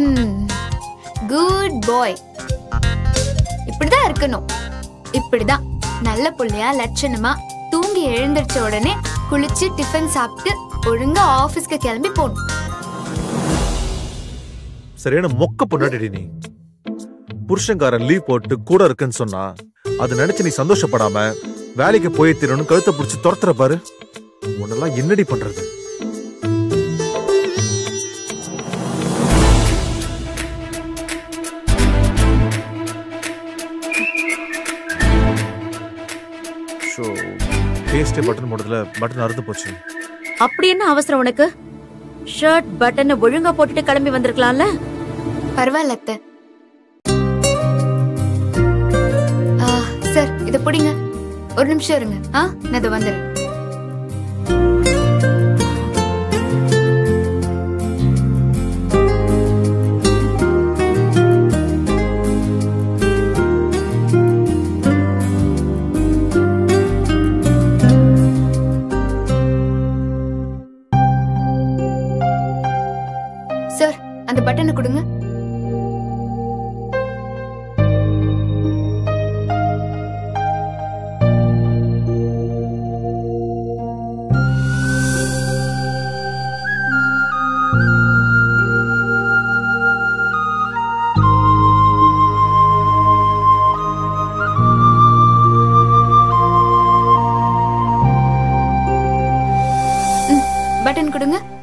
Good boy. இப்படிதான் இருக்கணும். இப்படிதான் நல்ல புள்ளையா லட்சணமா தூங்கி எழுந்திருச்ச உடனே குளிச்சு டிஃபன் சாப்பிட்டு ஒழுங்கா ஆபீஸ்க்கு கிளம்பி போணும். சரியான மொக்க பொண்ணாடி நீ. புருஷன்காரன் லீவ் போட்டு கூட இருக்குன்னு சொன்னா அது நினைச்சு நீ சந்தோஷப்படாம வேலைக்கு போய் திருன்னு கழுத்தை பிடிச்சி துரத்துற பாரு. உன்னெல்லாம் என்னடி பண்றது? பேஸ்ட் பட்டன் போடுறதுல பட்டன் அறுத்து போச்சு. அப்படி என்ன அவசரம் உனக்கு? ஷர்ட் பட்டனை ஒழுங்கா போட்டுட்டு கிளம்பி வந்திருக்கலாம்ல. பரவாயில்ல அத்தை. சார் இத புடிங்க. ஒரு நிமிஷம் இருங்க. நான் இத வந்துறேன். பட்டனை கொடுங்க. பட்டன் கொடுங்க.